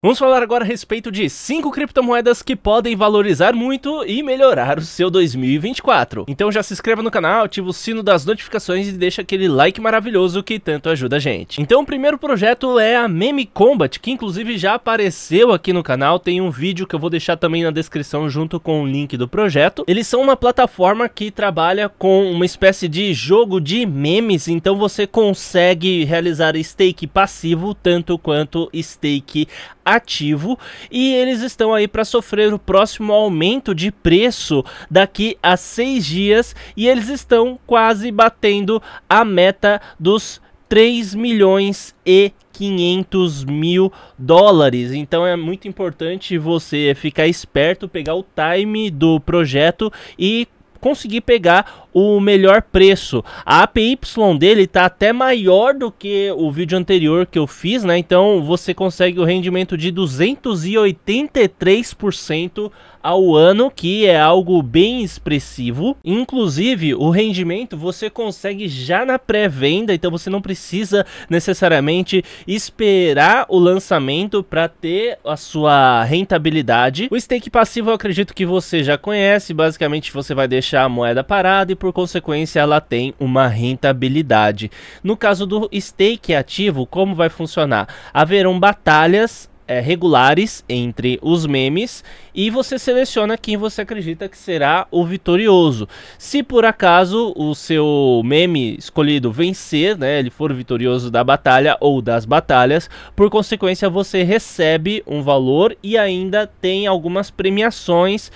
Vamos falar agora a respeito de 5 criptomoedas que podem valorizar muito e melhorar o seu 2024. Então já se inscreva no canal, ativa o sino das notificações e deixa aquele like maravilhoso que tanto ajuda a gente. Então o primeiro projeto é a Meme Kombat, que inclusive já apareceu aqui no canal, tem um vídeo que eu vou deixar também na descrição junto com o link do projeto. Eles são uma plataforma que trabalha com uma espécie de jogo de memes, então você consegue realizar stake passivo tanto quanto stake ativo, e eles estão aí para sofrer o próximo aumento de preço daqui a 6 dias, e eles estão quase batendo a meta dos 3.500.000 dólares, então é muito importante você ficar esperto, pegar o time do projeto e conseguir pegar o melhor preço. A APY dele tá até maior do que o vídeo anterior que eu fiz, né? Então você consegue o rendimento de 283% ao ano, que é algo bem expressivo. Inclusive, o rendimento você consegue já na pré-venda, então você não precisa necessariamente esperar o lançamento para ter a sua rentabilidade. O stake passivo eu acredito que você já conhece, basicamente você vai deixar a moeda parada e por consequência ela tem uma rentabilidade. No caso do stake ativo, como vai funcionar? Haverão batalhas regulares entre os memes e você seleciona quem você acredita que será o vitorioso. Se por acaso o seu meme escolhido vencer, né, ele for vitorioso da batalha ou das batalhas, por consequência você recebe um valor e ainda tem algumas premiações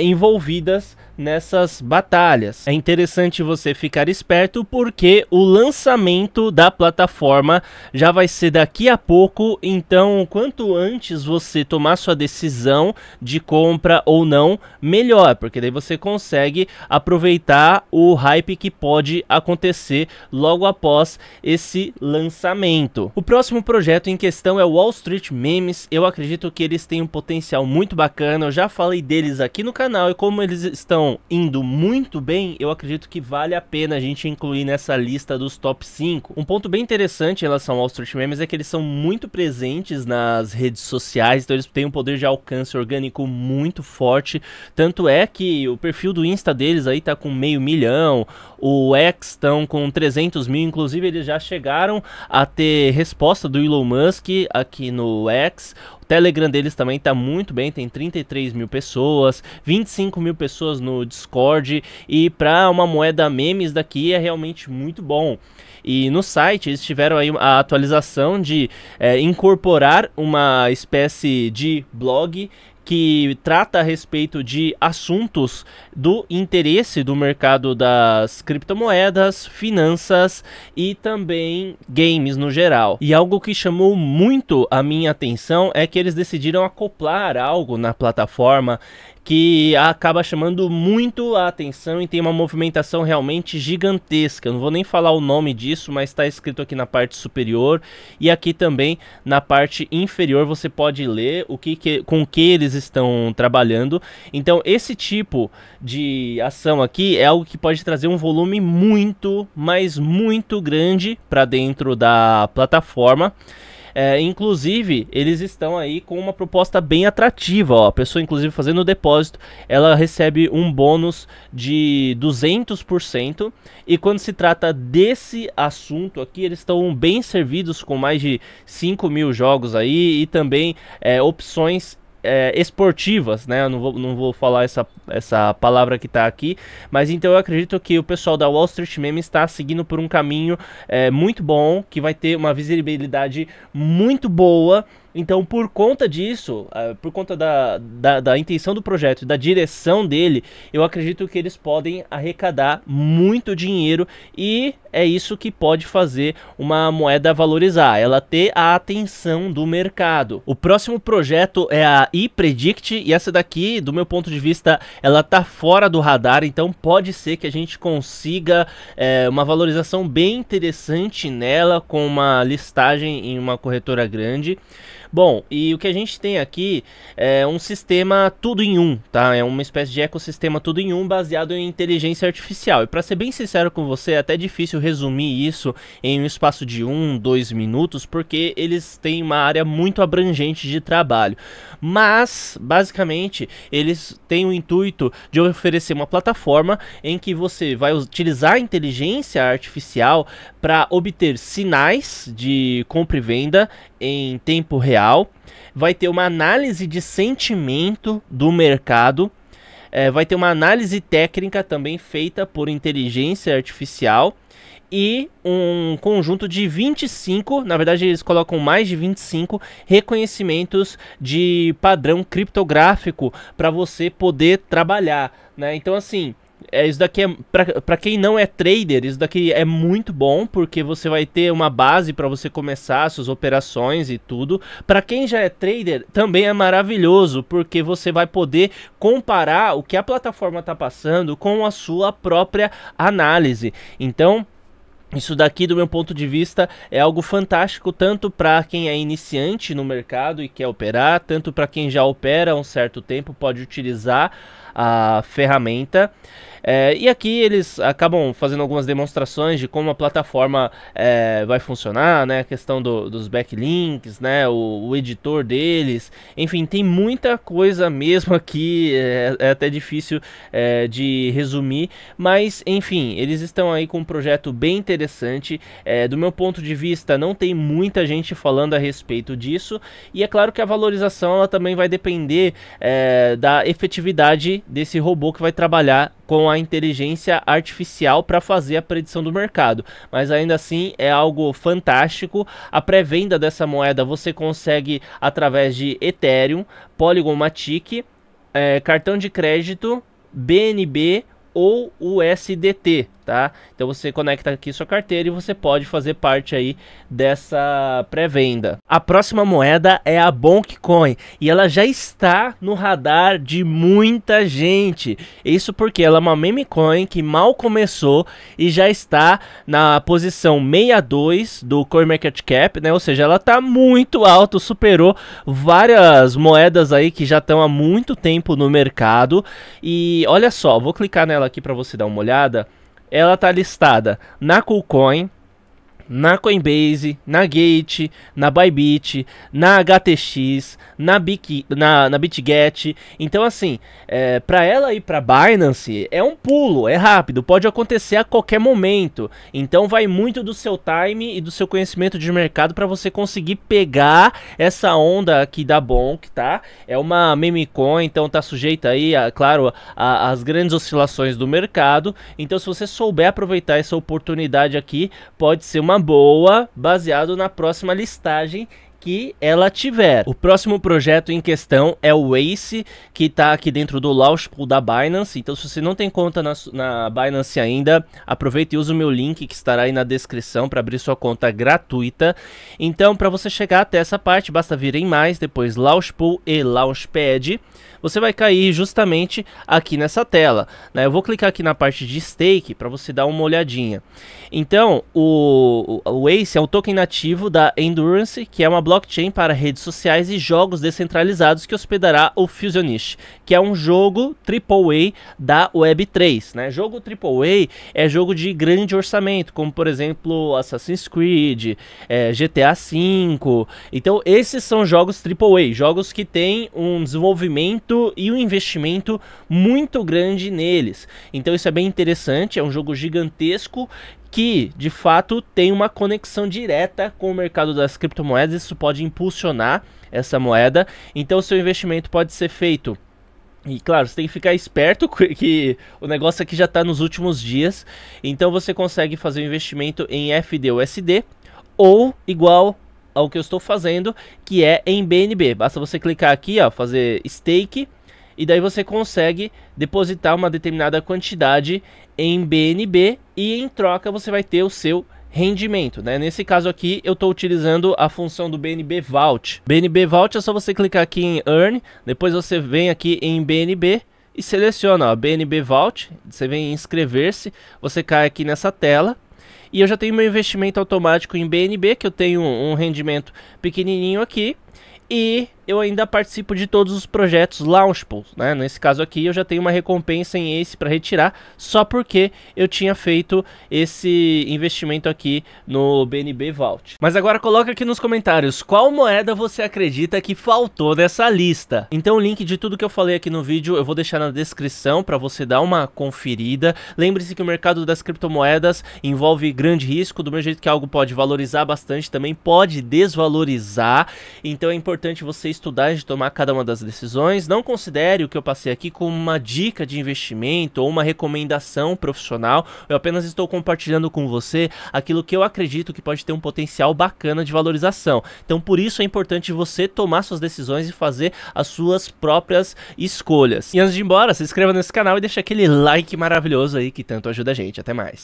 envolvidas nessas batalhas. É interessante você ficar esperto porque o lançamento da plataforma já vai ser daqui a pouco, então quanto antes você tomar sua decisão de compra ou não, melhor, porque daí você consegue aproveitar o hype que pode acontecer logo após esse lançamento. O próximo projeto em questão é o Wall Street Memes. Eu acredito que eles têm um potencial muito bacana, eu já falei deles aqui no canal, e como eles estão indo muito bem, eu acredito que vale a pena a gente incluir nessa lista dos top 5. Um ponto bem interessante em relação ao Wall Street Memes é que eles são muito presentes nas redes sociais, então eles têm um poder de alcance orgânico muito forte, tanto é que o perfil do Insta deles aí tá com 500 mil, o X estão com 300 mil, inclusive eles já chegaram a ter resposta do Elon Musk aqui no X. Telegram deles também tá muito bem, tem 33 mil pessoas, 25 mil pessoas no Discord, e para uma moeda memes daqui é realmente muito bom. E no site eles tiveram aí a atualização de incorporar uma espécie de blog que trata a respeito de assuntos do interesse do mercado das criptomoedas, finanças e também games no geral. E algo que chamou muito a minha atenção é que eles decidiram acoplar algo na plataforma que acaba chamando muito a atenção e tem uma movimentação realmente gigantesca. Eu não vou nem falar o nome disso, mas está escrito aqui na parte superior e aqui também na parte inferior você pode ler o que com que eles estão trabalhando. Então esse tipo de ação aqui é algo que pode trazer um volume muito, mas muito grande para dentro da plataforma. Inclusive, eles estão aí com uma proposta bem atrativa, ó. A pessoa, inclusive, fazendo o depósito, ela recebe um bônus de 200%. E quando se trata desse assunto aqui, eles estão bem servidos com mais de 5 mil jogos aí e também opções esportivas, né? Eu não vou falar essa palavra que tá aqui, mas então eu acredito que o pessoal da Wall Street Memes está seguindo por um caminho muito bom, que vai ter uma visibilidade muito boa. Então por conta disso, por conta da intenção do projeto e da direção dele, eu acredito que eles podem arrecadar muito dinheiro e é isso que pode fazer uma moeda valorizar, ela ter a atenção do mercado. O próximo projeto é a yPredict, e essa daqui, do meu ponto de vista, ela tá fora do radar, então pode ser que a gente consiga uma valorização bem interessante nela com uma listagem em uma corretora grande. Bom, e o que a gente tem aqui é um sistema tudo em um, tá? É uma espécie de ecossistema tudo em um baseado em inteligência artificial. E para ser bem sincero com você, é até difícil resumir isso em um espaço de 1, 2 minutos, porque eles têm uma área muito abrangente de trabalho. Mas, basicamente, eles têm o intuito de oferecer uma plataforma em que você vai utilizar a inteligência artificial para obter sinais de compra e venda em tempo real, vai ter uma análise de sentimento do mercado, vai ter uma análise técnica também feita por inteligência artificial e um conjunto de 25, na verdade eles colocam mais de 25 reconhecimentos de padrão criptográfico para você poder trabalhar, né? Então assim, isso daqui é para quem não é trader, isso daqui é muito bom porque você vai ter uma base para você começar suas operações e tudo. Para quem já é trader, também é maravilhoso porque você vai poder comparar o que a plataforma está passando com a sua própria análise. Então, isso daqui, do meu ponto de vista, é algo fantástico tanto para quem é iniciante no mercado e quer operar, tanto para quem já opera há um certo tempo pode utilizar a ferramenta. E aqui eles acabam fazendo algumas demonstrações de como a plataforma vai funcionar, né? A questão dos backlinks, né? O editor deles, enfim, tem muita coisa mesmo aqui, é até difícil de resumir, mas enfim, eles estão aí com um projeto bem interessante, do meu ponto de vista não tem muita gente falando a respeito disso, e é claro que a valorização ela também vai depender da efetividade desse robô que vai trabalhar com a inteligência artificial para fazer a predição do mercado, mas ainda assim é algo fantástico. A pré-venda dessa moeda você consegue através de Ethereum, Polygon Matic, cartão de crédito, BNB ou USDT, tá? Então você conecta aqui sua carteira e você pode fazer parte aí dessa pré-venda. A próxima moeda é a BonkCoin e ela já está no radar de muita gente. Isso porque ela é uma meme coin que mal começou e já está na posição 62 do CoinMarketCap, né? Ou seja, ela está muito alto, superou várias moedas aí que já estão há muito tempo no mercado. E olha só, vou clicar nela aqui para você dar uma olhada. Ela está listada na Kucoin, na Coinbase, na Gate, na Bybit, na HTX, na BitGet. Então assim, para ela ir para Binance é um pulo, é rápido, pode acontecer a qualquer momento. Então vai muito do seu time e do seu conhecimento de mercado para você conseguir pegar essa onda aqui da BONK, tá? É uma meme coin, então tá sujeita aí, claro, às grandes oscilações do mercado. Então se você souber aproveitar essa oportunidade aqui, pode ser uma boa, baseado na próxima listagem que ela tiver. O próximo projeto em questão é o ACE, que está aqui dentro do Launchpool da Binance. Então se você não tem conta na Binance ainda, aproveita e usa o meu link que estará aí na descrição para abrir sua conta gratuita. Então para você chegar até essa parte, basta vir em mais, depois Launchpool e Launchpad. Você vai cair justamente aqui nessa tela, né? Eu vou clicar aqui na parte de stake para você dar uma olhadinha. Então o ACE é um token nativo da Endurance, que é uma blockchain para redes sociais e jogos descentralizados que hospedará o Fusionist, que é um jogo AAA da Web3, né? Jogo AAA é jogo de grande orçamento, como por exemplo Assassin's Creed, GTA V. Então esses são jogos AAA, jogos que tem um desenvolvimento e um investimento muito grande neles. Então isso é bem interessante, é um jogo gigantesco que de fato tem uma conexão direta com o mercado das criptomoedas. Isso pode impulsionar essa moeda, então o seu investimento pode ser feito. E claro, você tem que ficar esperto que o negócio aqui já está nos últimos dias, então você consegue fazer um investimento em FDUSD ou igual ao que eu estou fazendo, que é em BNB. Basta você clicar aqui, ó, fazer stake, e daí você consegue depositar uma determinada quantidade em BNB e em troca você vai ter o seu rendimento, né? Nesse caso aqui eu estou utilizando a função do BNB Vault. BNB Vault é só você clicar aqui em Earn, depois você vem aqui em BNB e seleciona, ó, BNB Vault, você vem em inscrever-se, você cai aqui nessa tela. E eu já tenho meu investimento automático em BNB, que eu tenho um rendimento pequenininho aqui. E eu ainda participo de todos os projetos Launchpool, né? Nesse caso aqui eu já tenho uma recompensa em ACE para retirar, só porque eu tinha feito esse investimento aqui no BNB Vault. Mas agora coloca aqui nos comentários qual moeda você acredita que faltou dessa lista. Então o link de tudo que eu falei aqui no vídeo eu vou deixar na descrição para você dar uma conferida. Lembre-se que o mercado das criptomoedas envolve grande risco, do mesmo jeito que algo pode valorizar bastante, também pode desvalorizar, então é importante você estudar e tomar cada uma das decisões. Não considere o que eu passei aqui como uma dica de investimento ou uma recomendação profissional. Eu apenas estou compartilhando com você aquilo que eu acredito que pode ter um potencial bacana de valorização. Então por isso é importante você tomar suas decisões e fazer as suas próprias escolhas. E antes de ir embora, se inscreva nesse canal e deixa aquele like maravilhoso aí que tanto ajuda a gente. Até mais!